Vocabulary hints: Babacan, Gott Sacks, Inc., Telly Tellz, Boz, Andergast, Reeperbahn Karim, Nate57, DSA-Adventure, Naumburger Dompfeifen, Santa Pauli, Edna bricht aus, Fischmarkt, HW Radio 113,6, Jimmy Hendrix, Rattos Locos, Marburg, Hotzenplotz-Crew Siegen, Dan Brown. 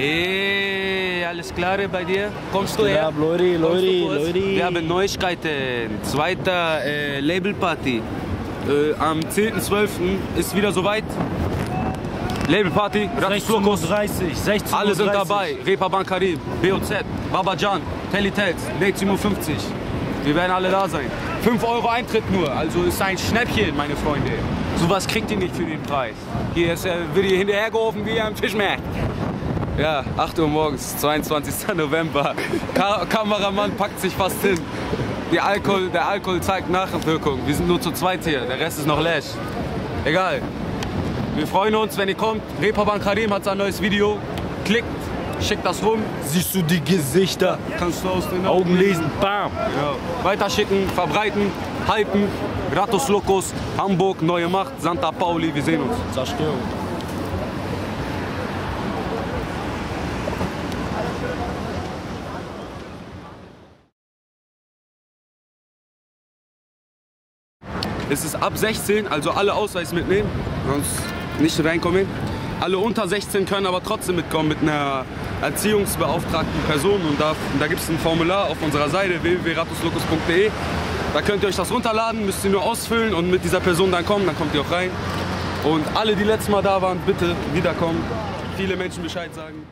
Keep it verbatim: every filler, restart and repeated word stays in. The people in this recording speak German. Hey, alles klar bei dir? Kommst du her? Ja, Leute, Leute, Leute. Wir haben Neuigkeiten. Zweiter äh, Labelparty. Äh, am zehnten zwölften ist wieder soweit. Labelparty, Rattos Locos. sechzehn Uhr dreißig. Alle sind dabei. Reeperbahn Karim, B O Z, Babacan, Telly Tellz, Nate siebenundfünfzig. Wir werden alle da sein. fünf Euro Eintritt nur, also ist ein Schnäppchen, meine Freunde. Sowas kriegt ihr nicht für den Preis. Hier ist, wird hier hinterhergerufen wie am Fischmarkt. Ja, acht Uhr morgens, zweiundzwanzigsten November. Ka Kameramann packt sich fast hin. Die Alkohol, der Alkohol zeigt Nachwirkungen. Wir sind nur zu zweit hier, der Rest ist noch läsch. Egal. Wir freuen uns, wenn ihr kommt. Reeperbahn Karim hat sein neues Video. Klickt, schickt das rum. Siehst du die Gesichter? Kannst du aus den Augen lesen. Bam! Ja. Weiterschicken, verbreiten, hypen. Rattos Locos, Hamburg, neue Macht, Santa Pauli. Wir sehen uns. Zerstörung. Es ist ab sechzehn, also alle Ausweis mitnehmen, sonst nicht reinkommen. Alle unter sechzehn können aber trotzdem mitkommen mit einer erziehungsbeauftragten Person. Und da, da gibt es ein Formular auf unserer Seite w w w punkt rattoslocos punkt de. Da könnt ihr euch das runterladen, müsst ihr nur ausfüllen und mit dieser Person dann kommen, dann kommt ihr auch rein. Und alle, die letztes Mal da waren, bitte wiederkommen, viele Menschen Bescheid sagen.